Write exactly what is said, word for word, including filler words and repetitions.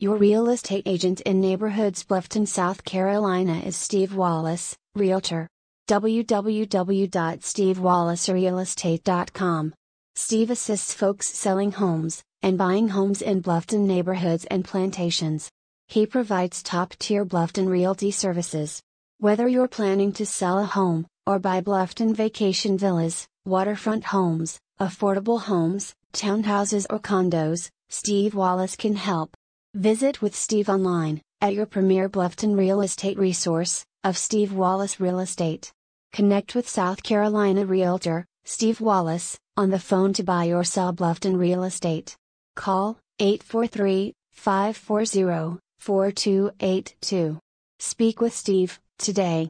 Your real estate agent in neighborhoods Bluffton, South Carolina is Steve Wallace, Realtor. w w w dot steve wallace real estate dot com. Steve assists folks selling homes and buying homes in Bluffton neighborhoods and plantations. He provides top-tier Bluffton realty services. Whether you're planning to sell a home or buy Bluffton vacation villas, waterfront homes, affordable homes, townhouses or condos, Steve Wallace can help. Visit with Steve online, at your premier Bluffton real estate resource, of Steve Wallace Real Estate. Connect with South Carolina Realtor, Steve Wallace, on the phone to buy or sell Bluffton real estate. Call, eight four three, five four zero, four two eight two. Speak with Steve, today.